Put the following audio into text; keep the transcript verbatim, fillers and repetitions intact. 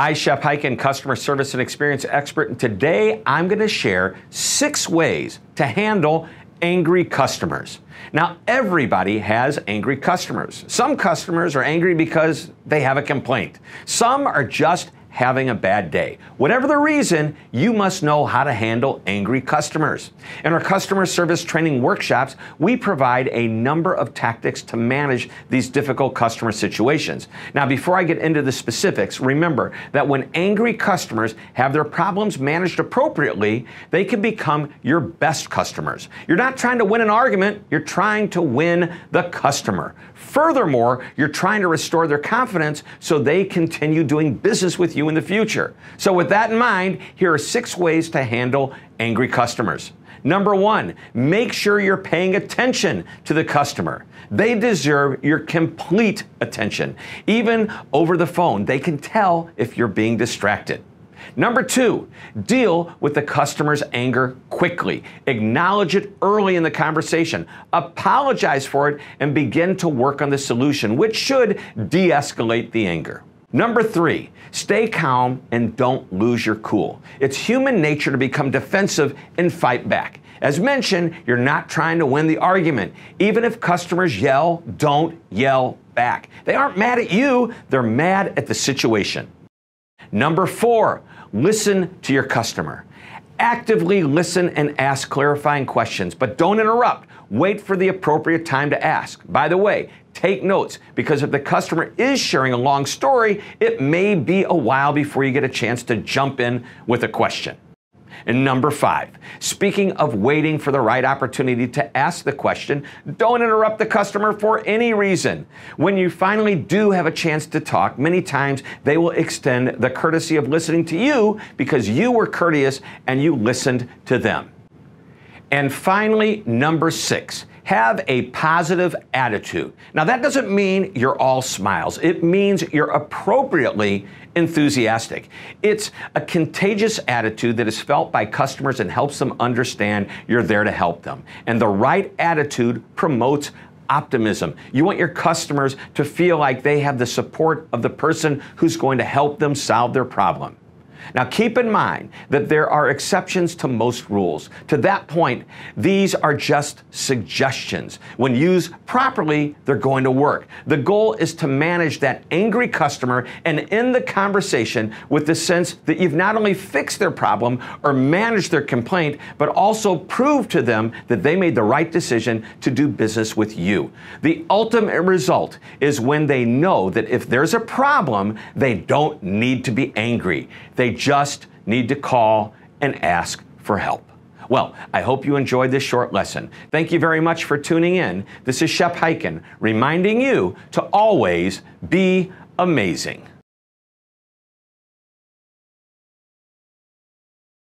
Hi, Shep Hyken, customer service and experience expert, and today I'm going to share six ways to handle angry customers. Now, everybody has angry customers. Some customers are angry because they have a complaint. Some are just having a bad day. Whatever the reason, you must know how to handle angry customers. In our customer service training workshops, we provide a number of tactics to manage these difficult customer situations. Now, before I get into the specifics, remember that when angry customers have their problems managed appropriately, they can become your best customers. You're not trying to win an argument, you're trying to win the customer. Furthermore, you're trying to restore their confidence so they continue doing business with you in the future. So with that in mind, here are six ways to handle angry customers. Number one, make sure you're paying attention to the customer. They deserve your complete attention. Even over the phone, they can tell if you're being distracted. Number two, deal with the customer's anger quickly. Acknowledge it early in the conversation. Apologize for it and begin to work on the solution, which should de-escalate the anger. Number three, stay calm and don't lose your cool. It's human nature to become defensive and fight back. As mentioned, you're not trying to win the argument. Even if customers yell, don't yell back. They aren't mad at you, they're mad at the situation. Number four, listen to your customer. Actively listen and ask clarifying questions, but don't interrupt. Wait for the appropriate time to ask. By the way, take notes, because if the customer is sharing a long story, it may be a while before you get a chance to jump in with a question. And number five, speaking of waiting for the right opportunity to ask the question, don't interrupt the customer for any reason. When you finally do have a chance to talk, many times they will extend the courtesy of listening to you because you were courteous and you listened to them. And finally, number six, have a positive attitude. Now, that doesn't mean you're all smiles. It means you're appropriately enthusiastic. It's a contagious attitude that is felt by customers and helps them understand you're there to help them. And the right attitude promotes optimism. You want your customers to feel like they have the support of the person who's going to help them solve their problem. Now, keep in mind that there are exceptions to most rules. To that point, these are just suggestions. When used properly, they're going to work. The goal is to manage that angry customer and end the conversation with the sense that you've not only fixed their problem or managed their complaint, but also proved to them that they made the right decision to do business with you. The ultimate result is when they know that if there's a problem, they don't need to be angry. They They just need to call and ask for help. Well, I hope you enjoyed this short lesson. Thank you very much for tuning in. This is Shep Hyken reminding you to always be amazing.